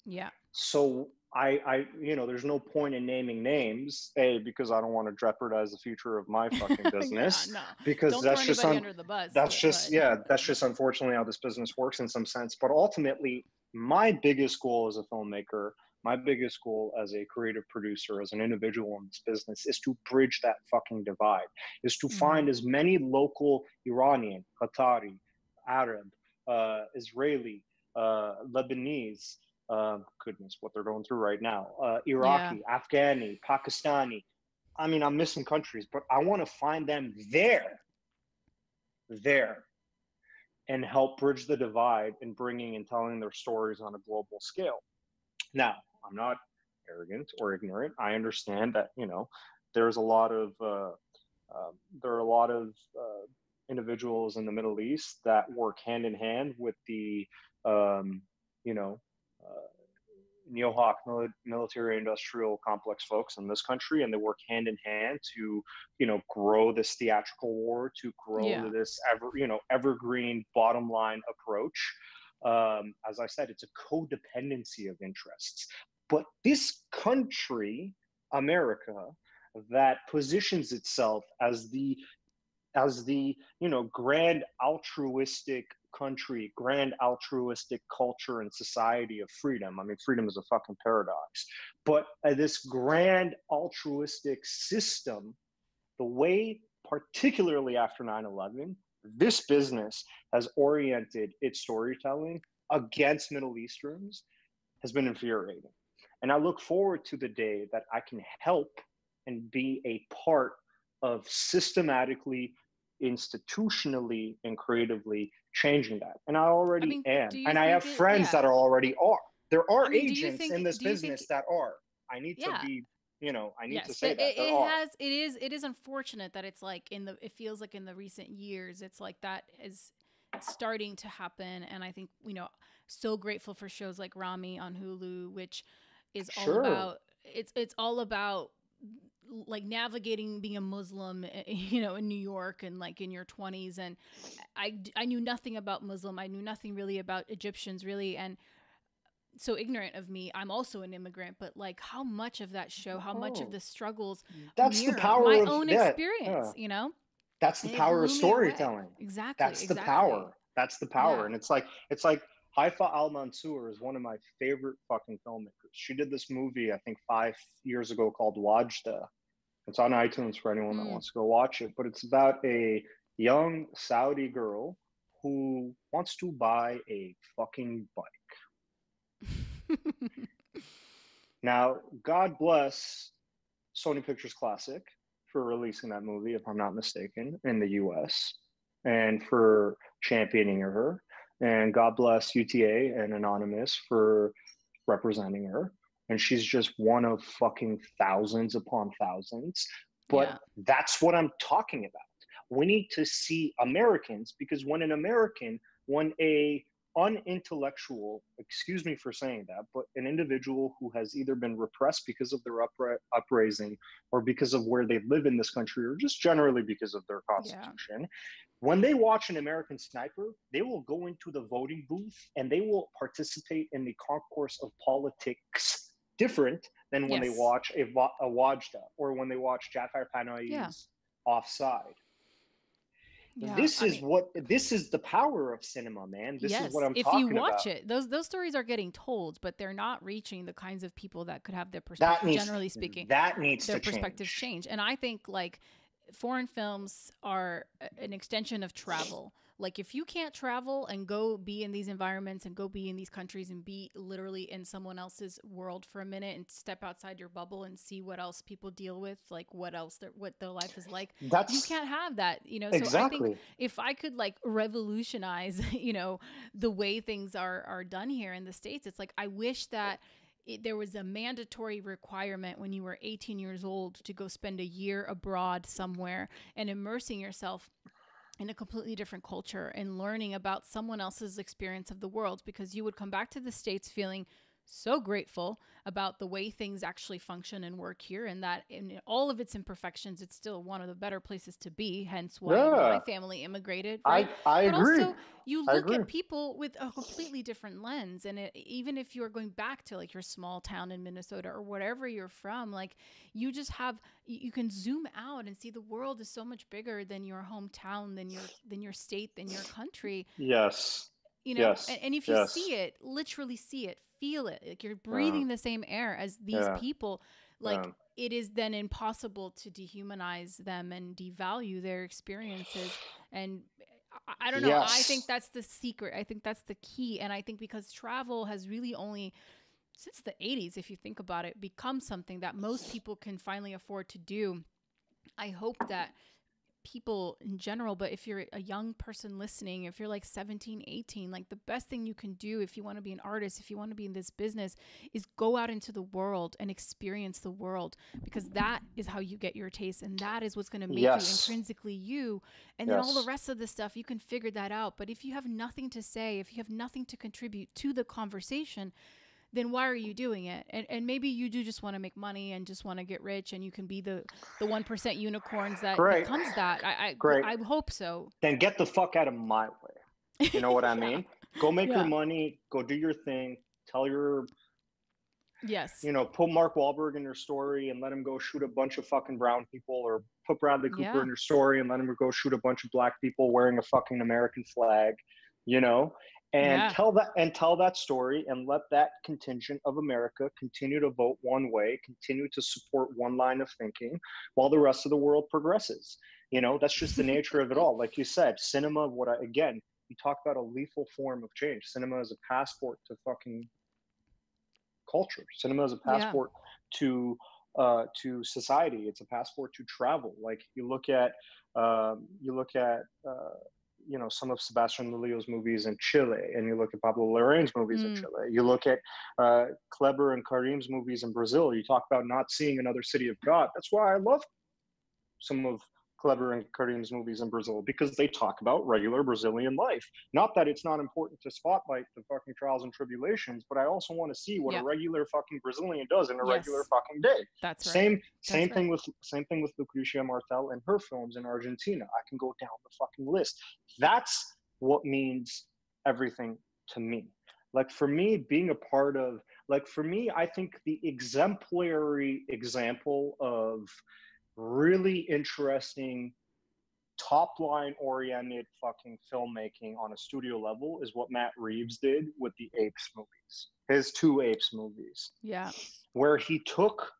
Yeah. So I I you know, there's no point in naming names, A, because I don't want to jeopardize the future of my fucking business. yeah, no. Because don't that's just un- under the bus. That's but, just but, yeah, but. that's just unfortunately how this business works in some sense. But ultimately, my biggest goal as a filmmaker, my biggest goal as a creative producer, as an individual in this business, is to bridge that fucking divide, is to mm-hmm. find as many local Iranian, Qatari, Arab, uh, Israeli, uh, Lebanese, uh, goodness, what they're going through right now, uh, Iraqi, yeah. Afghani, Pakistani. I mean, I'm missing countries, but I want to find them there, there. and help bridge the divide in bringing and telling their stories on a global scale. Now, I'm not arrogant or ignorant. I understand that, you know, there's a lot of, uh, uh, there are a lot of uh, individuals in the Middle East that work hand in hand with the, um, you know, uh, Neo-Hawk mil- military industrial complex folks in this country, and they work hand in hand to, you know, grow this theatrical war, to grow yeah. this ever, you know, evergreen bottom line approach. Um, as I said, it's a codependency of interests. But this country, America, that positions itself as the, as the, you know, grand altruistic country, grand altruistic culture and society of freedom. I mean, freedom is a fucking paradox. But uh, this grand altruistic system, the way, particularly after nine eleven, this business has oriented its storytelling against Middle Easterns has been infuriating. And I look forward to the day that I can help and be a part of systematically, institutionally, and creatively changing that. And I already I mean, am. And I have it, friends yeah. that are already are. There are I mean, agents think, in this business think, that are. I need yeah. to be, you know, I need yes, to say it, that. There it are. has, it is, it is unfortunate that it's like in the, it feels like in the recent years, it's like that is starting to happen. And I think, you know, so grateful for shows like Rami on Hulu, which is all sure. about, it's, it's all about like navigating being a Muslim, you know, in New York and like in your twenties. And I, I knew nothing about Muslim. I knew nothing really about Egyptians really. And so ignorant of me, I'm also an immigrant, but like how much of that show, how oh, much of the struggles, that's the power my of own that. experience, yeah. you know, that's the it power of storytelling. Exactly. That's exactly. the power. That's the power. Yeah. And it's like, it's like, Haifa al-Mansour is one of my favorite fucking filmmakers. She did this movie, I think, five years ago called Wajda. It's on iTunes for anyone mm. that wants to go watch it. But it's about a young Saudi girl who wants to buy a fucking bike. Now, God bless Sony Pictures Classic for releasing that movie, if I'm not mistaken, in the U S and for championing her. And God bless U T A and Anonymous for representing her. And she's just one of fucking thousands upon thousands. But yeah. that's what I'm talking about. We need to see Americans, because when an American, when a unintellectual, excuse me for saying that, but an individual who has either been repressed because of their upri- uprising or because of where they live in this country, or just generally because of their constitution, yeah. when they watch an American Sniper, they will go into the voting booth and they will participate in the concourse of politics different than when yes. they watch a, a Wajda or when they watch Jafar Panahi's yeah. Offside. Yeah, this is I mean, what this is the power of cinema, man. This yes, is what I'm talking about. If you watch about. it, those those stories are getting told, but they're not reaching the kinds of people that could have their perspective. Generally speaking, that needs their to perspectives change. change. And I think like foreign films are an extension of travel. Like if you can't travel and go be in these environments and go be in these countries and be literally in someone else's world for a minute and step outside your bubble and see what else people deal with, like what else their what their life is like, That's, you can't have that, you know. Exactly. So I think if I could like revolutionize, you know, the way things are are done here in the States, it's like I wish that It, there was a mandatory requirement when you were eighteen years old to go spend a year abroad somewhere and immersing yourself in a completely different culture and learning about someone else's experience of the world, because you would come back to the States feeling so grateful about the way things actually function and work here, and that in all of its imperfections, it's still one of the better places to be, hence why yeah. my family immigrated. Right? I, I but agree. Also, you look at people with a completely different lens, and it, even if you're going back to like your small town in Minnesota or wherever you're from, like you just have, you can zoom out and see the world is so much bigger than your hometown, than your, than your state, than your country. Yes. You know, yes, and, and if you yes. see it, literally see it, feel it, like you're breathing yeah. the same air as these yeah. people, like yeah. it is then impossible to dehumanize them and devalue their experiences. And I, I don't know, yes. I think that's the secret. I think that's the key. And I think because travel has really only, since the eighties, if you think about it, become something that most people can finally afford to do. I hope that people in general, but if you're a young person listening, if you're like seventeen, eighteen, like the best thing you can do if you want to be an artist, if you want to be in this business, is go out into the world and experience the world, because that is how you get your taste, and that is what's going to make yes. you intrinsically you, and yes. then all the rest of the stuff you can figure that out. But if you have nothing to say, if you have nothing to contribute to the conversation, then why are you doing it? And and maybe you do just want to make money and just want to get rich, and you can be the the one percent unicorns that Great. becomes that. I I, Great. I hope so. Then get the fuck out of my way. You know what yeah. I mean? Go make yeah. your money. Go do your thing. Tell your yes. You know, put Mark Wahlberg in your story and let him go shoot a bunch of fucking brown people, or put Bradley Cooper yeah. in your story and let him go shoot a bunch of black people wearing a fucking American flag. You know. And yeah. tell that and tell that story, and let that contingent of America continue to vote one way, continue to support one line of thinking while the rest of the world progresses. You know, that's just the nature of it all. Like you said, cinema, what I, again, you talk about a lethal form of change. Cinema is a passport to fucking culture. Cinema is a passport yeah. to uh, to society. It's a passport to travel. Like you look at, um, you look at, uh, you know, some of Sebastian Lillo's movies in Chile, and you look at Pablo Larraín's movies mm. in Chile. You look at uh, Kleber and Karim's movies in Brazil. You talk about not seeing another City of God. That's why I love some of clever and cartoons movies in Brazil because they talk about regular Brazilian life. Not that it's not important to spotlight the fucking trials and tribulations, but I also want to see what yeah. a regular fucking Brazilian does in a yes. regular fucking day. That's right. Same, That's same right. thing with, same thing with Lucrecia Martel and her films in Argentina. I can go down the fucking list. That's what means everything to me. Like for me, being a part of, like for me, I think the exemplary example of really interesting top line oriented fucking filmmaking on a studio level is what Matt Reeves did with the Apes movies, his two Apes movies. Yeah. Where he took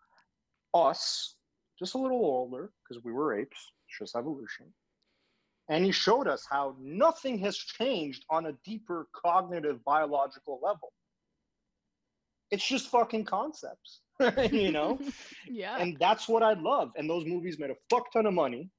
us, just a little older, because we were apes, it's just evolution. And he showed us how nothing has changed on a deeper cognitive biological level. It's just fucking concepts, you know? Yeah. And that's what I love. And those movies made a fuck ton of money.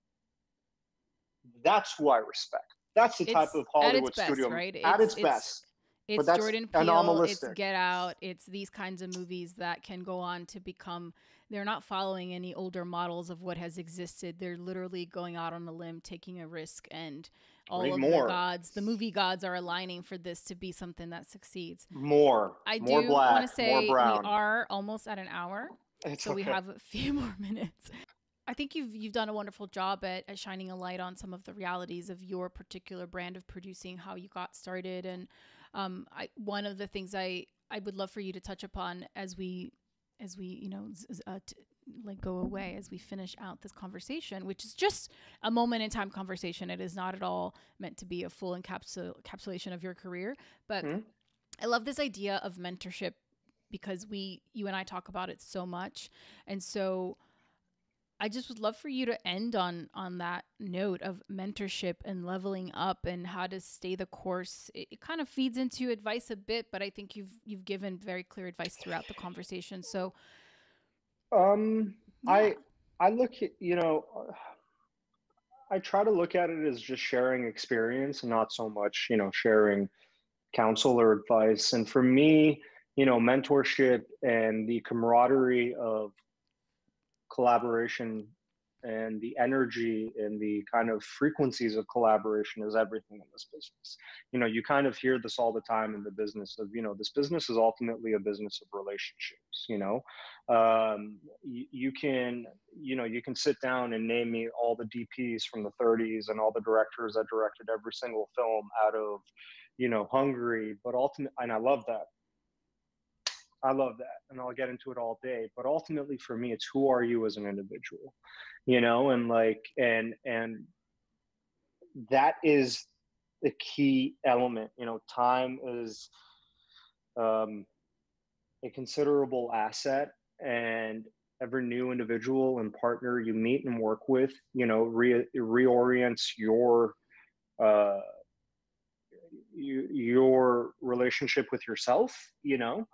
That's who I respect. That's the it's type of Hollywood at studio. Best, right? At it's, its, its best. It's but Jordan Peele, it's Get Out, it's these kinds of movies that can go on to become, they're not following any older models of what has existed. They're literally going out on a limb, taking a risk, and all Read of more. the gods, the movie gods are aligning for this to be something that succeeds. More, I more do black, want to say we are almost at an hour, it's so okay. we have a few more minutes. I think you've you've done a wonderful job at, at shining a light on some of the realities of your particular brand of producing, how you got started, and um, I, one of the things I I would love for you to touch upon as we as we you know uh, t like go away as we finish out this conversation, which is just a moment in time conversation. It is not at all meant to be a full encapsul encapsulation of your career, but mm-hmm. I love this idea of mentorship because we you and I talk about it so much, and so I just would love for you to end on on that note of mentorship and leveling up and how to stay the course. It, it kind of feeds into advice a bit, but I think you've you've given very clear advice throughout the conversation. So, um, yeah. I I look at you know, I try to look at it as just sharing experience, not so much you know sharing counsel or advice. And for me, you know, mentorship and the camaraderie of collaboration and the energy and the kind of frequencies of collaboration is everything in this business. You know, you kind of hear this all the time in the business of, you know, this business is ultimately a business of relationships, you know. Um, you, you can, you know, you can sit down and name me all the D Ps from the thirties and all the directors that directed every single film out of, you know, Hungary, but ultimately, and I love that. I love that. And I'll get into it all day. But ultimately for me, it's who are you as an individual, you know, and like, and, and that is the key element, you know. Time is um, a considerable asset, and every new individual and partner you meet and work with, you know, re reorients your, uh, you, your relationship with yourself, you know.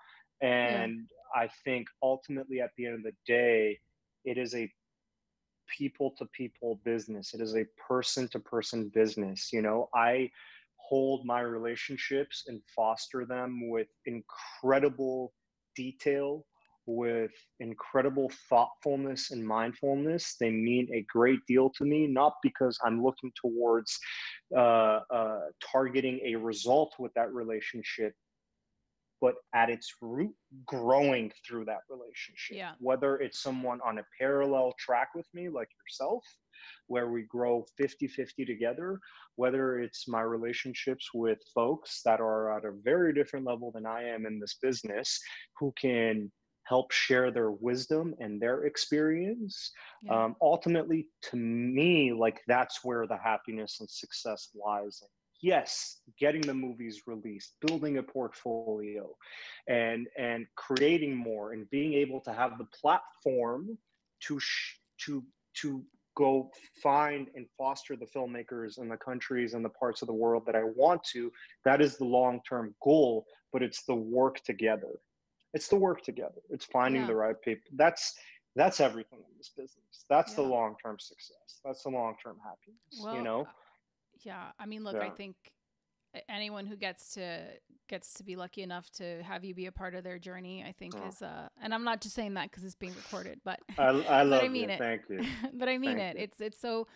And yeah. I think ultimately at the end of the day, it is a people-to-people business. It is a person-to-person business. You know, I hold my relationships and foster them with incredible detail, with incredible thoughtfulness and mindfulness. They mean a great deal to me, not because I'm looking towards uh, uh, targeting a result with that relationship, but at its root, growing through that relationship. Yeah. Whether it's someone on a parallel track with me, like yourself, where we grow fifty fifty together, whether it's my relationships with folks that are at a very different level than I am in this business, who can help share their wisdom and their experience. Yeah. Um, ultimately, to me, like that's where the happiness and success lies in. Yes, getting the movies released, building a portfolio, and and creating more, and being able to have the platform to sh to to go find and foster the filmmakers in the countries and the parts of the world that I want to. That is the long-term goal, but it's the work together. It's the work together. It's finding yeah. the right people. That's that's everything in this business. That's yeah. the long-term success. That's the long-term happiness. Well, you know. Yeah. I mean, look, yeah. I think anyone who gets to gets to be lucky enough to have you be a part of their journey, I think oh. is, uh, and I'm not just saying that because it's being recorded, but I, I love but I mean you. It. Thank you. but I mean Thank it. You. It's, it's so,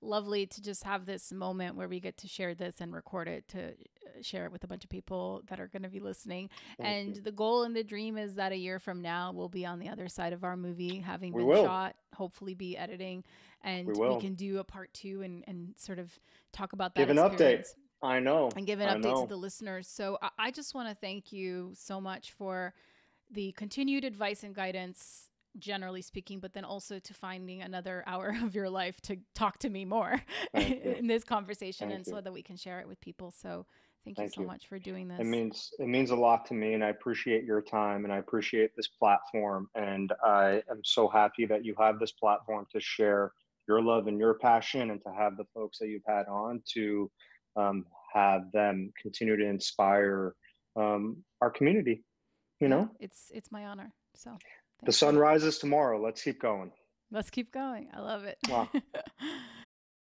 lovely to just have this moment where we get to share this and record it to share it with a bunch of people that are going to be listening. Thank and you. The goal and the dream is that a year from now, we'll be on the other side of our movie, having we been will. shot, hopefully be editing, and we, we can do a part two and, and sort of talk about that. Give an experience. update. I know. And give an I update know. to the listeners. So I, I just want to thank you so much for the continued advice and guidance, generally speaking, but then also to finding another hour of your life to talk to me more in this conversation, thank and you. so that we can share it with people. So thank you thank so you. much for doing this. It means, it means a lot to me, and I appreciate your time, and I appreciate this platform. And I am so happy that you have this platform to share your love and your passion, and to have the folks that you've had on to um, have them continue to inspire um, our community. You know, it's, it's my honor. So the sun rises tomorrow. Let's keep going. Let's keep going. I love it. Wow.